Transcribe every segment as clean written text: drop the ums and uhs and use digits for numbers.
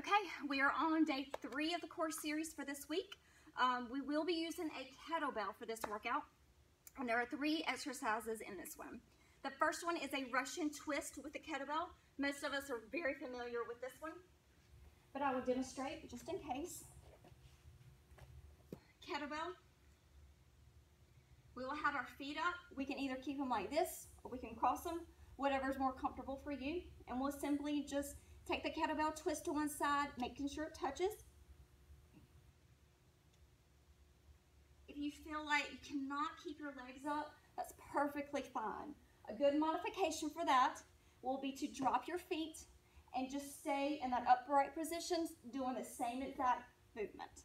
Okay, we are on day 3 of the core series for this week. We will be using a kettlebell for this workout, and there are 3 exercises in this one. The first one is a Russian twist with the kettlebell. Most of us are very familiar with this one, but I will demonstrate just in case. Kettlebell. We will have our feet up. We can either keep them like this, or we can cross them, whatever's more comfortable for you. And we'll simply just take the kettlebell, twist to one side, making sure it touches. If you feel like you cannot keep your legs up, that's perfectly fine. A good modification for that will be to drop your feet and just stay in that upright position, doing the same exact movement.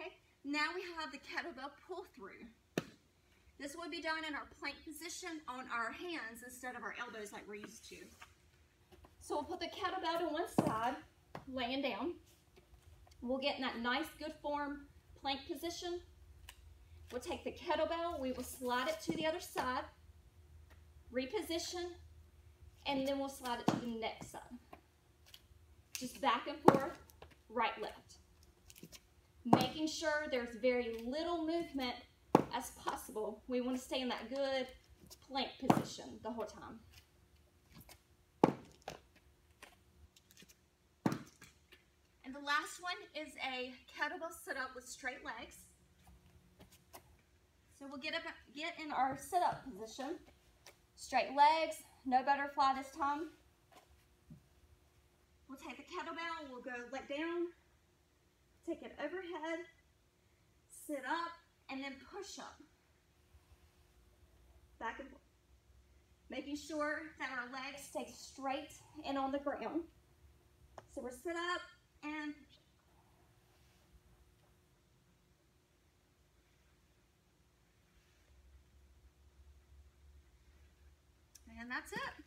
Okay, now we have the kettlebell pull through. This will be done in our plank position on our hands instead of our elbows like we're used to. So we'll put the kettlebell to one side, laying down. We'll get in that nice, good form plank position. We'll take the kettlebell, we will slide it to the other side, reposition, and then we'll slide it to the next side. Just back and forth, right, left. Making sure there's very little movement as possible. We want to stay in that good plank position the whole time. And the last one is a kettlebell sit-up with straight legs. So we'll get in our sit-up position. Straight legs, no butterfly this time. We'll take the kettlebell, we'll go let down, take it overhead, sit up, and then push up. Back and forth. Making sure that our legs stay straight and on the ground. So we're sit up and push up. And that's it.